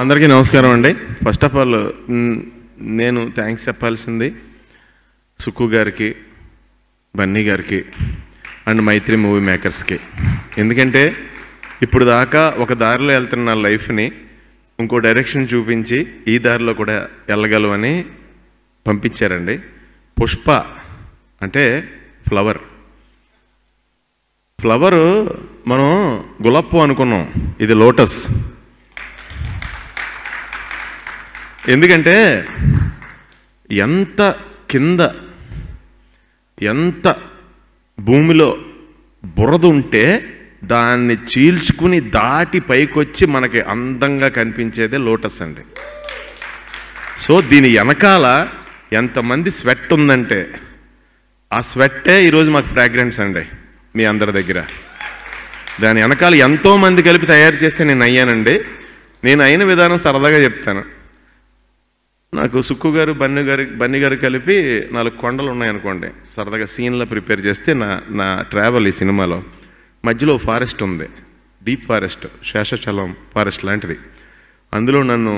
अंदर की नमस्कार अंडी फस्ट आफ् आल नैन थैंक्स चेप्पाल्सिंदी सुकु गारिकी बन्नी गारिकी अंड मैत्री मूवी मेकर्स की एंदुकंटे इप्पुडु दाका ओक दारिलो वेल्तुन्न लाइफ नी इंको डैरेक्षन चूपिंची ई दारिलो कूडा एल्लगलवनी पंपिंचारंडी पुष्प अंटे फ्लवर फ्लवर मनं गुलाब पुव्వు अनुकुन्नां इदि लोटस ఎందుకంటే ఎంత కింద ఎంత భూమిలో బురద ఉంటే దాన్ని చీల్చుకుని దాటి పైకి వచ్చి మనకి అందంగా కనిపించేదే లోటస్ అండి. సో దీని వెనకాల ఎంతమంది స్వెట్ ఉందంటే ఆ స్వెట్టే ఈరోజు మాకు ఫ్రాగ్రెన్స్ అండి. మీ అందరి దగ్గర దాని వెనకాల ఎంతో మంది కలిపి తయారు చేస్తే నేను అయ్యానండి. నేను అయిన విధానం సరదాగా చెప్తాను. నాకు సుక్కు గారు బన్నీ గారు కలిపి నాలుగు కొండలు ఉన్నాయనుకోండి, సరదాగా సీన్లు ప్రిపేర్ చేస్తే నా ట్రావెల్ ఈ సినిమాలో మధ్యలో ఫారెస్ట్ ఉంది, డీప్ ఫారెస్ట్, శేషాచలం ఫారెస్ట్ లాంటిది. అందులో నన్ను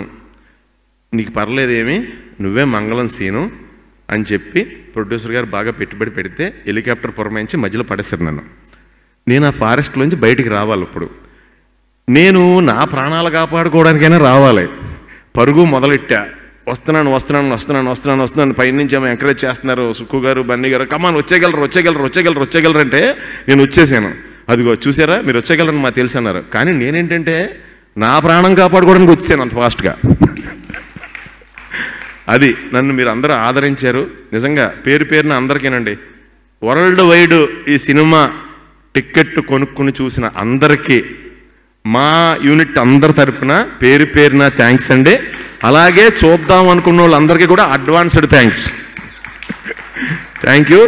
నీకు పర్లేదేమి నువ్వే మంగళం సీను అని చెప్పి ప్రొడ్యూసర్ గారు బాగా పెట్టుబడి పెడితే హెలికాప్టర్ పురమాయించి మధ్యలో పడేశారు నన్ను. నేను ఆ ఫారెస్ట్లోంచి బయటికి రావాలి. ఇప్పుడు నేను నా ప్రాణాలు కాపాడుకోవడానికైనా రావాలి. పరుగు మొదలెట్టా, వస్తున్నాను పైనుంచి ఏమో ఎంకరేజ్ చేస్తున్నారు సుక్కు గారు బన్నీ గారు, కమాన్ వచ్చేయగలరు అంటే నేను వచ్చేసాను. అదిగో చూసారా మీరు వచ్చేయగలరని మాకు తెలుసు అన్నారు. కానీ నేనేంటంటే నా ప్రాణం కాపాడుకోవడానికి వచ్చాను అంత ఫాస్ట్గా. అది నన్ను మీరు అందరూ ఆదరించారు నిజంగా పేరున అందరికీనండి. వరల్డ్ వైడ్ ఈ సినిమా టికెట్ కొనుక్కుని చూసిన అందరికీ మా యూనిట్ అందరి తరఫున పేరున థ్యాంక్స్ అండి. అలాగే చూద్దాం అనుకున్న వాళ్ళందరికీ కూడా అడ్వాన్స్డ్ థ్యాంక్స్, థ్యాంక్ యూ.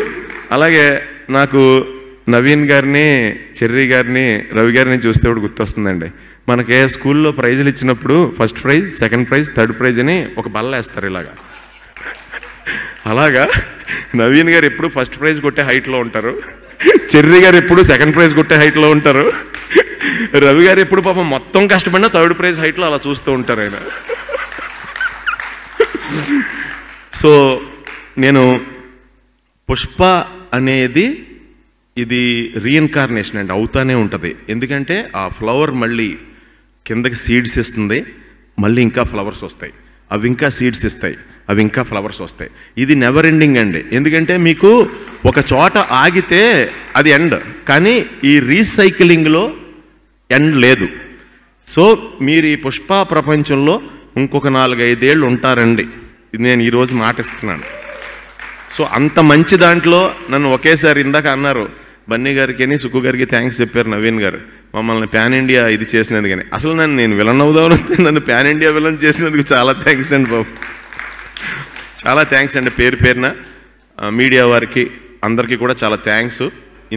అలాగే నాకు నవీన్ గారిని, చెర్రీ గారిని, రవి గారిని చూస్తే కూడా గుర్తొస్తుందండి. మనకే స్కూల్లో ప్రైజులు ఇచ్చినప్పుడు first prize, second prize, third prize అని ఒక బల్ల వేస్తారు ఇలాగా. అలాగా నవీన్ గారు ఎప్పుడు ఫస్ట్ ప్రైజ్ కొట్టే హైట్లో ఉంటారు, చెర్రీ గారు ఎప్పుడు సెకండ్ ప్రైజ్ కొట్టే హైట్లో ఉంటారు, రవి గారు ఎప్పుడు పాపం మొత్తం కష్టపడినా థర్డ్ ప్రైజ్ హైట్లో అలా చూస్తూ ఉంటారు ఆయన. సో నేను పుష్ప అనేది ఇది రీఇన్కార్నేషన్ అండి, అవుతానే ఉంటుంది. ఎందుకంటే ఆ ఫ్లవర్ మళ్ళీ కిందకి సీడ్స్ ఇస్తుంది, మళ్ళీ ఇంకా ఫ్లవర్స్ వస్తాయి, అవి ఇంకా సీడ్స్ ఇస్తాయి, అవి ఇంకా ఫ్లవర్స్ వస్తాయి. ఇది నెవర్ ఎండింగ్ అండి. ఎందుకంటే మీకు ఒక చోట ఆగితే అది ఎండ్, కానీ ఈ రీసైక్లింగ్లో ఎండ్ లేదు. సో మీరు ఈ పుష్ప ప్రపంచంలో ఇంకొక 4-5 ఏళ్ళు ఉంటారండి, నేను ఈరోజు మాటిస్తున్నాను. సో అంత మంచి దాంట్లో నన్ను ఒకేసారి ఇందాక అన్నారు బన్నీ గారికి సుక్కు గారికి థ్యాంక్స్ చెప్పారు నవీన్ గారు మమ్మల్ని ప్యాన్ ఇండియా ఇది చేసినందుకు. కానీ అసలు నేను విలన్ అవుదామని నన్ను ప్యాన్ ఇండియా విలన్ చేసినందుకు చాలా థ్యాంక్స్ అండి బాబు, చాలా థ్యాంక్స్ అండి. పేరున మీడియా వారికి అందరికీ కూడా చాలా థ్యాంక్స్.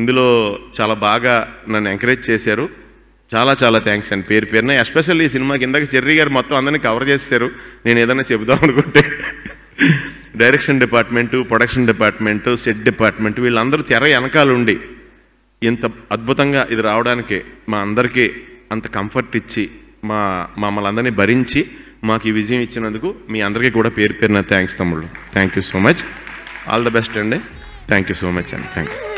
ఇందులో చాలా బాగా నన్ను ఎంకరేజ్ చేశారు, చాలా థ్యాంక్స్ అండి పేరున. ఎస్పెషల్లీ ఈ సినిమాకి ఇందాక చెర్రీ గారు మొత్తం అందరినీ కవర్ చేశారు. నేను ఏదైనా చెబుదాం అనుకుంటే direction department, production department, set department వీళ్ళందరూ తెర వెనకాలండి ఇంత అద్భుతంగా ఇది రావడానికి మా అందరికీ అంత కంఫర్ట్ ఇచ్చి మమ్మల్ని అందరినీ భరించి మాకు ఈ విజయం ఇచ్చినందుకు మీ అందరికీ కూడా పేరున థ్యాంక్స్ తమ్ముళ్ళు. Thank you so much, all the best అండి. థ్యాంక్ యూ సో మచ్ అండి, థ్యాంక్ యూ.